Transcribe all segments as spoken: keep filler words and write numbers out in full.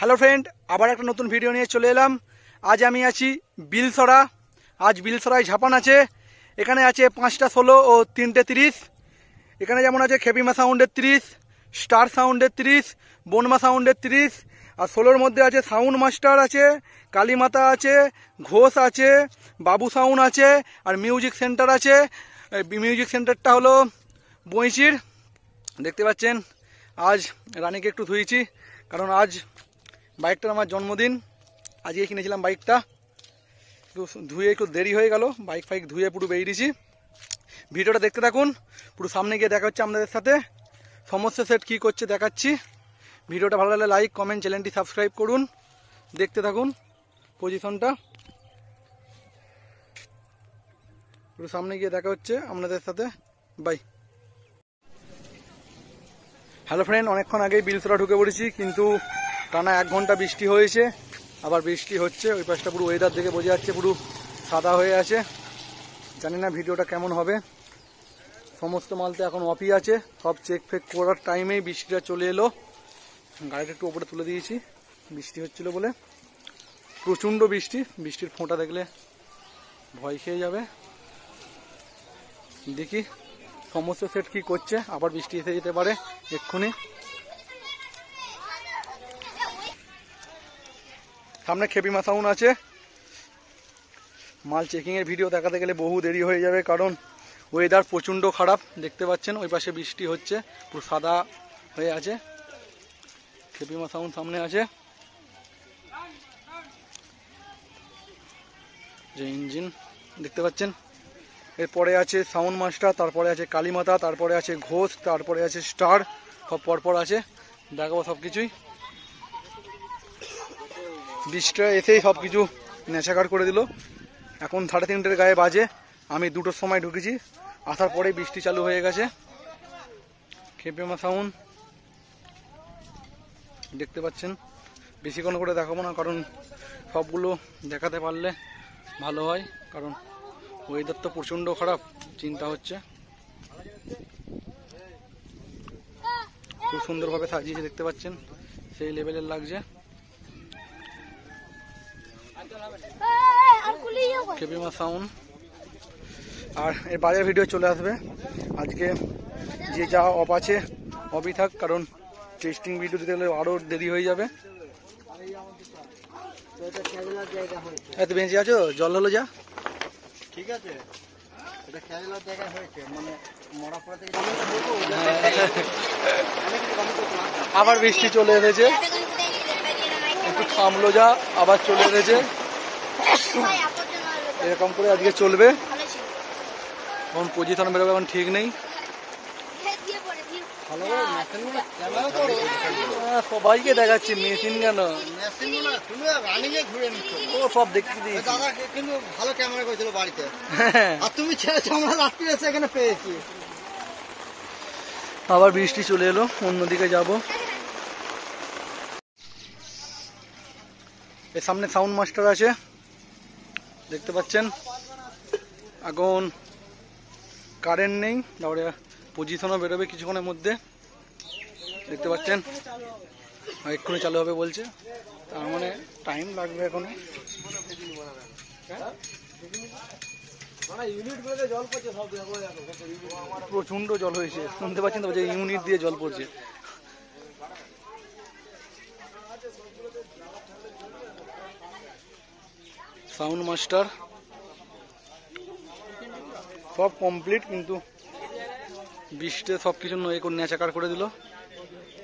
Hello friend आबार एक नतून भिडियो निये चले एलाम। आज आमी आछि बिलसरा। आज बिलसराय झापान आछे, एखाने आछे पाँचटा षोलो और तीनटे त्रिश। एखाने जेमन आछे खेपिमा साउंडेर त्रिश, स्टार साउंडेर त्रिश, बनमा साउंडेर त्रिश और षोलोर मध्य आछे साउंड मास्टार आछे, कालीमाता आछे, घोष आछे, बाबू साउंड आछे और मिउजिक सेंटर आछे। मिउजिक सेंटरटा हलो बंशीर, देखते पाच्छेन। आज रानी के एकटू धुएछि कारण आज बाइकटार आमार जन्मदिन, आज के किनेछिलाम बाइकटा, धुए एकटू देरी हये गेलो, बाइक फाइक धुए पुरो बेरियेछि। भिडियोटा देखते थाकुन, पुरो सामने गिये देखा हच्छे आपनादेर साथे, समस्त सेट कि करछे देखाच्छि। भिडियोटा भालो लागले लाइक कमेंट चैनलटी सबस्क्राइब करुन, देखते थाकुन। पजिशनटा पुरो सामने गिये देखा हच्छे आपनादेर साथे, बाई। हेलो फ्रेंड, अनेकक्षण आगे बिलसरा ढुके पड़ेछि किन्तु टाना एक घंटा बिस्टी हो आर बिस्टी हे ओई पासटा पुरो वेदार देखे बोझा जाच्छे पुरो सादा हो आछे। जानि ना भिडियोटा केमन होबे, समस्त मालते एखोन अपी आछे, सब चेक फेक करार टाइमेई बिस्टीटा चले एलो। गाड़िटा एकटू उपरे तुले दियेछि बिस्टी हच्छिलो बोले, प्रचंड बिस्टी, बिस्टिर फोंटा देखले भय खेये जाबे। देखि समस्त सेट कि करछे, आबार बिस्टी एसे जेते पारे एक्षुनि। सामने खेपिमा साउंड आछे, माल चेकिंग एर भिडियो देखाते गेले बहु देरी हो जाबे कारण वेदार प्रचंड खराब, देखते पाच्छेन ओई पाशे बिस्टी होच्छे पुरो सादा हये आछे। खेपिमा साउंड सामने आछे, जे इंजिन देखते पाच्छेन। एरपरे आछे साउंड मास्टार, तारपरे आछे कालीमाता, तारपरे आछे घोष, तारपरे आछे स्टार, सब परपर आछे, देखाबो सबकिछुई। बिस्टा एसे ही सबकिछु नेशाकार करे दिल। एखन साढ़े तीनटेर गाये बाजे, आमी दुटोर समय ढुकेछि, आसार परेई बिस्टी चालू हये गेछे। खेपिमा साउंड देखते पाच्छेन, बेशिक्षण करे देखाबो ना कारण सबगुलो देखाते पारले भालो हय कारण वेदार तो प्रचंड खराब, चिंता हच्छे। खूब सुंदर भावे साजिये देखते पाच्छेन, सेई लेभेलेर लागछे। खेपिमा साउंड और बाजार भिडियो चले आसबे आज के जे जा अप आछे अबी थाक कारण टेस्टिंग भिडियो दिते गेले आरो देरी हये जाबे। एत बेंचे आछो जल हलो जा ठीक आछे, এটা খেলার জায়গা হয়েছে মানে মরা পড়া থেকে আবার বৃষ্টি চলে এসেছে, একটু থামলো যা আবার চলে এসেছে। এরকম করে আজকে চলবে, কোন পজিশন বেরোবে এখন ঠিক নেই। সবাইকে দেখাচ্ছি মেশিন কেন, সব দেখতে দিয়েছি। ভালো ক্যামেরা করেছিল বাড়িতে, তুমি এখানে পেয়েছি। আবার বৃষ্টি চলে এলো, অন্যদিকে যাব। এর সামনে সাউন্ড মাস্টার আছে দেখতে পাচ্ছেন। এখন কারেন্ট নেই, তারপরে পজিশনও বেরোবে কিছুক্ষণের মধ্যে, দেখতে পাচ্ছেন। এক্ষুনি চালু হবে বলছে, তার মানে টাইম লাগবে এখনো। প্রচন্ড জল হয়েছে, শুনতে পাচ্ছেন তো, যে ইউনিট দিয়ে জল পড়ছে। সাউন্ড মাস্টার সব কমপ্লিট কিন্তু বৃষ্টি সবকিছু নয় করে নেচাকার করে দিল,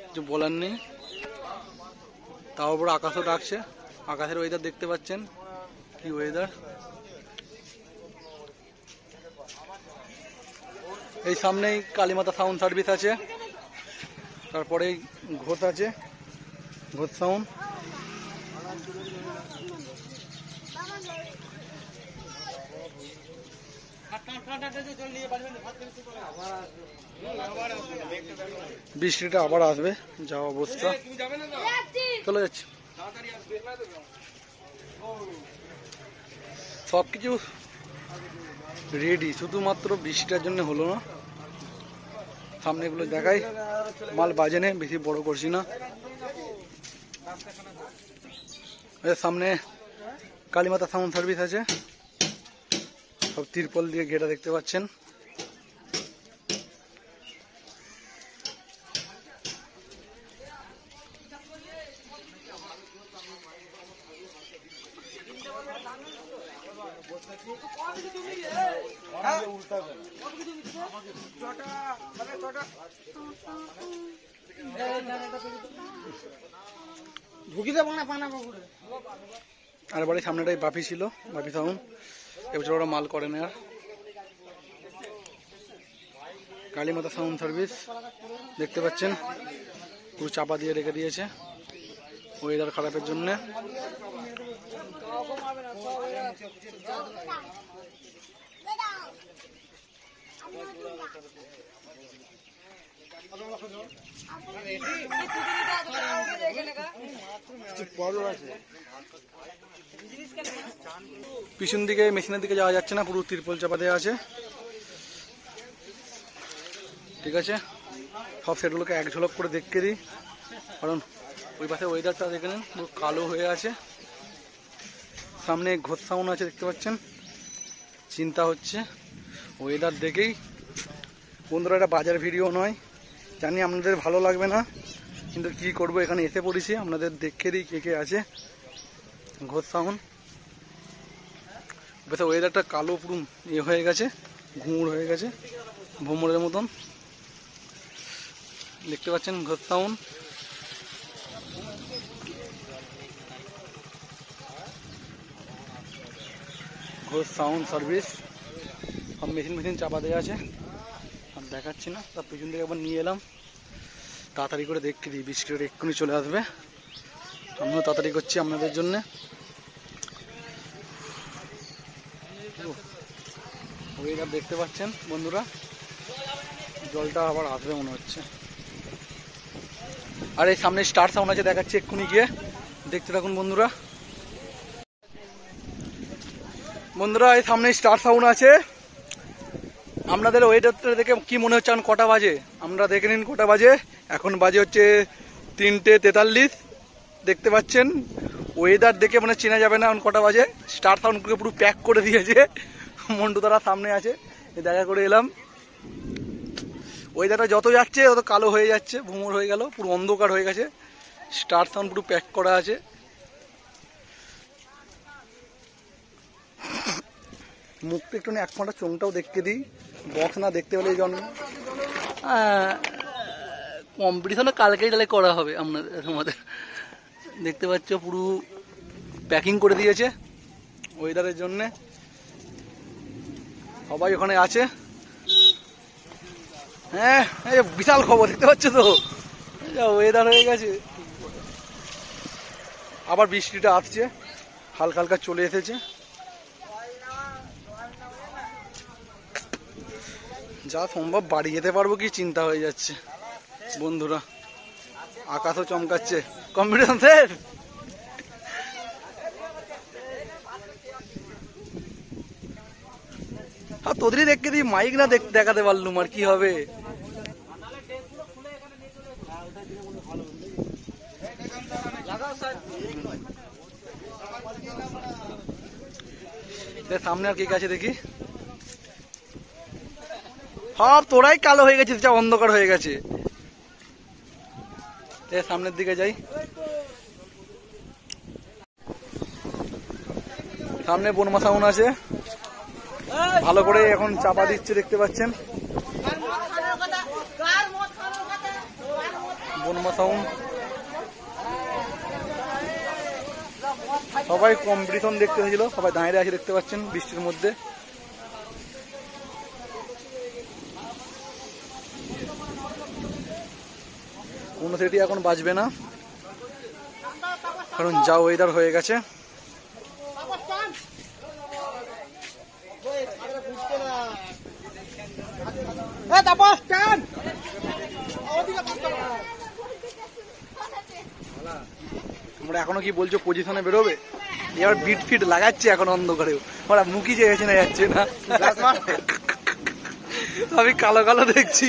কিছু বলার নেই। তার উপর আকাশও ডাকছে, আকাশের ওয়েদার দেখতে পাচ্ছেন কি ওয়েদার। এই সামনেই কালীমাতা সাউন্ড সার্ভিস আছে, তারপরে ঘোষ আছে, ঘোষ সাউন্ড। বৃষ্টিটা আবার আসবে যা অবস্থা, চলে যাচ্ছে। সবকিছু রেডি, শুধুমাত্র বৃষ্টিটার জন্য হলো না। সামনেগুলো দেখাই, মাল বাজে নেই, বেশি বড় করছি না। सामने काली माता साउंड सर्विस है सब तिरपल दिए घेरा देखते पाच्छेन। আর বাড়ির সামনেটাই বাপি ছিল, বাপি থাউন এবছর ওরা মাল করে না। আর কালী মাতা সাউন্ড সার্ভিস দেখতে পাচ্ছেন পুরো চাপা দিয়ে রেখে দিয়েছে ওয়েদার খারাপের জন্য। পিছন দিকে মেশিনের দিকে যাওয়া যাচ্ছে না, পুরো তিরপল চাপা দেওয়া আছে। ঠিক আছে, সব সেটগুলোকে এক ঝলক করে দেখতে দিই, কারণ ওই পাশে ওয়েদারটা দেখে নিন পুরো কালো হয়ে আছে। সামনে ঘোষ সাউন্ড আছে দেখতে পাচ্ছেন। চিন্তা হচ্ছে ওয়েদার দেখেই, বন্ধুরা এটা বাজার ভিডিও নয়, জানি আপনাদের ভালো লাগবে না, কিন্তু কি করব, এখানে এসে পড়েছি আপনাদের দেখে দিই কে কে আছে। ঘোষ সাউন্ড বেটা ওয়েদারটা কালো পুরো এ হয়ে গেছে, ঘুমড় হয়ে গেছে ভোমরের মতন দেখতে পাচ্ছেন Ghosh sound. Ghosh sound service সব মেশিন মেশিন চাপা দেওয়া আছে, আমি দেখাচ্ছি না, তার পিছন থেকে আবার নিয়ে এলাম। তাড়াতাড়ি করে দেখতে দিই, বৃষ্টির এক্ষুনি চলে আসবে, আমিও তাড়াতাড়ি করছি আপনাদের জন্যে। ওয়েদার দেখতে পাচ্ছেন বন্ধুরা, জলটা আবার আসবে মনে হচ্ছে। আর এই সামনে স্টার সাউন্ড আছে, দেখাচ্ছি এক্ষুনি গিয়ে, দেখতে থাকুন বন্ধুরা। বন্ধুরা এই সামনে স্টার সাউন্ড আছে, আপনাদের ওয়েদারটা দেখে কি মনে হচ্ছে এখন কটা বাজে আমরা দেখে নিন কটা বাজে। এখন বাজে হচ্ছে তিনটে তেতাল্লিশ, দেখতে পাচ্ছেন ওয়েদার দেখে মানে চেনা যাবে না এখন কটা বাজে। স্টার সাউন্ডকে পুরো প্যাক করে দিয়েছে, মন্টু তারা সামনে আছে, দেখা করে এলাম। ওয়েদারটা যত যাচ্ছে তত কালো হয়ে যাচ্ছে, ভুমর হয়ে গেল, পুরো অন্ধকার হয়ে গেছে। স্টার সাউন্ড পুরো প্যাক করা আছে, মুখটা একটু এক ফোঁটা চোখটাও দেখতে দিই, বক্স না দেখতে পেলে এই জন্য। কম্পিটিশনও কালকেই তাহলে করা হবে আপনাদের, তোমাদের দেখতে পাচ্ছ পুরো প্যাকিং করে দিয়েছে ওয়েদারের জন্যে। সবাই ওখানে আছে, হ্যাঁ বিশাল খবর দেখতে পাচ্ছ তো, ওয়েদার হয়ে গেছে। আবার বৃষ্টিটা আসছে, হালকা হালকা চলে এসেছে, যা সম্ভব বাড়ি যেতে পারবো কি চিন্তা হয়ে যাচ্ছে বন্ধুরা। আকাশও চমকাচ্ছে, কম্পিটিশন শেষ। আর তোদেরই দেখতে দিই, মাইক না দেখাতে পারলুম আর কি হবে। সামনে আর কে কাছে দেখি, সব তোরাই কালো হয়ে গেছিস, যা অন্ধকার হয়ে গেছে। সামনের দিকে যাই, সামনে বনমা সাউন্ড আছে, ভালো করে এখন চাপা দিচ্ছে দেখতে পাচ্ছেন। বনমা সাউন্ড সবাই কম্পিটিশন দেখতে হয়েছিল, সবাই দাঁড়িয়ে আছে দেখতে পাচ্ছেন বৃষ্টির মধ্যে। কোনো সেটি এখন বাজবে না কারণ যা ওয়েদার হয়ে গেছে। আমরা এখনো কি বলছো পজিশনে বেরোবে, এবার বিট ফিট লাগাচ্ছে এখন অন্ধকারেও, ওরা মুখি যে গেছে না যাচ্ছে না, আমি কালো কালো দেখছি।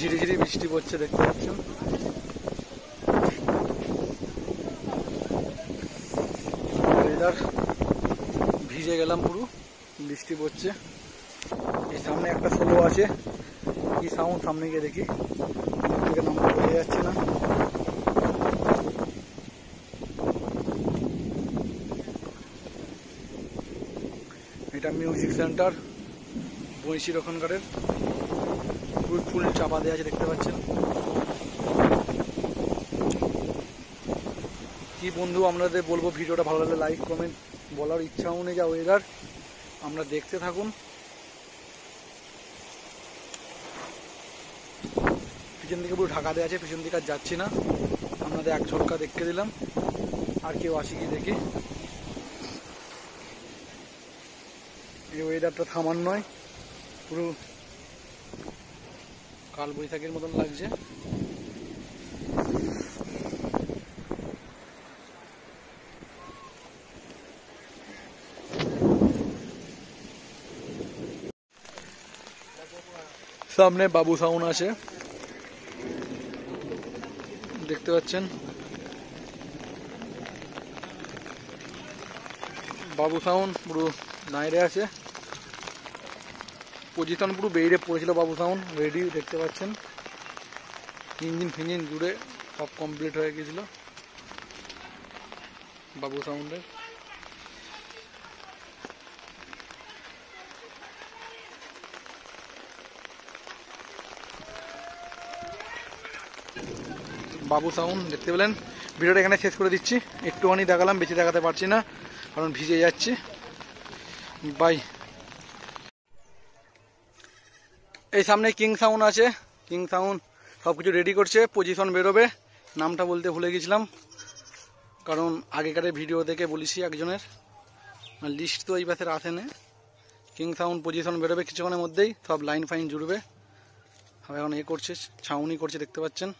झिरि झिरि বৃষ্টি পড়ছে দেখতে পাচ্ছ। ভিজে গেলাম পুরো, বৃষ্টি পড়ছে। এই সামনে একটা ফলো আছে, কি সাউন্ড সামনে গিয়ে দেখি, নামটা বোঝা যাচ্ছে না। এটা মিউজিক সেন্টার বৈশির ওখানকারের, পুরো ফুল চাপা দেওয়া আছে দেখতে পাচ্ছেন। কি বন্ধু আপনাদের বলবো, ভিডিওটা ভালো লাগলে লাইক কমেন্ট, বলার ইচ্ছাও নেই যা ওয়েদার, আমরা দেখতে থাকুন। পিছন দিকে পুরো ঢাকা দেওয়া আছে, পিছন দিকে আর যাচ্ছি না, আপনাদের এক ঝটকা দেখতে দিলাম। আর কেউ আসি কি দেখি, এই ওয়েদারটা থামার নয়, পুরো কাল বৈশাখের মতন লাগছে। সামনে বাবু সাউন্ড আছে দেখতে পাচ্ছেন, বাবু সাউন্ড পুরো নাইরে আছে, পজিশন পুরো বেড়ে পড়েছিল বাবু সাউন্ড, রেডি দেখতে পাচ্ছেন। ইঞ্জিন ফিঞ্জিন জুড়ে সব কমপ্লিট হয়ে গেছিল বাবু সাউন্ডের। বাবু সাউন্ড দেখতে পেলেন। ভিডিওটা এখানে শেষ করে দিচ্ছি, একটুখানি দেখালাম, বেশি দেখাতে পারছি না কারণ ভিজে যাচ্ছি। বাই। এই সামনে কিং সাউন্ড আছে, কিং সাউন্ড সব কিছু রেডি করছে, পজিশন বেরোবে। নামটা বলতে ভুলে গেছিলাম কারণ আগেকার ভিডিও থেকে বলেছি একজনের, লিস্ট তো এই পাশে আসে না। কিং সাউন্ড পজিশন বেরোবে কিছুক্ষণের মধ্যেই, সব লাইন ফাইন জুড়বে। এখন এ করছে, ছাউনি করছে দেখতে পাচ্ছেন।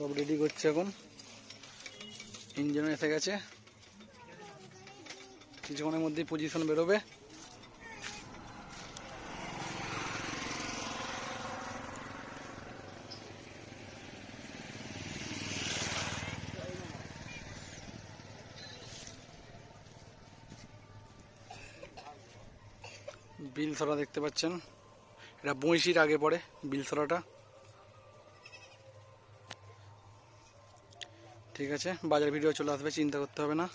সব রেডি করছে এখন, ইঞ্জিনও এসে গেছে, কিছুক্ষণের মধ্যেই পজিশন বেরোবে। বিলসরা দেখতে পাচ্ছেন, এটা বৈশির আগে পড়ে বিলসরাটা। ঠিক আছে, বাজার ভিডিও চলে আসবে, চিন্তা করতে হবে না।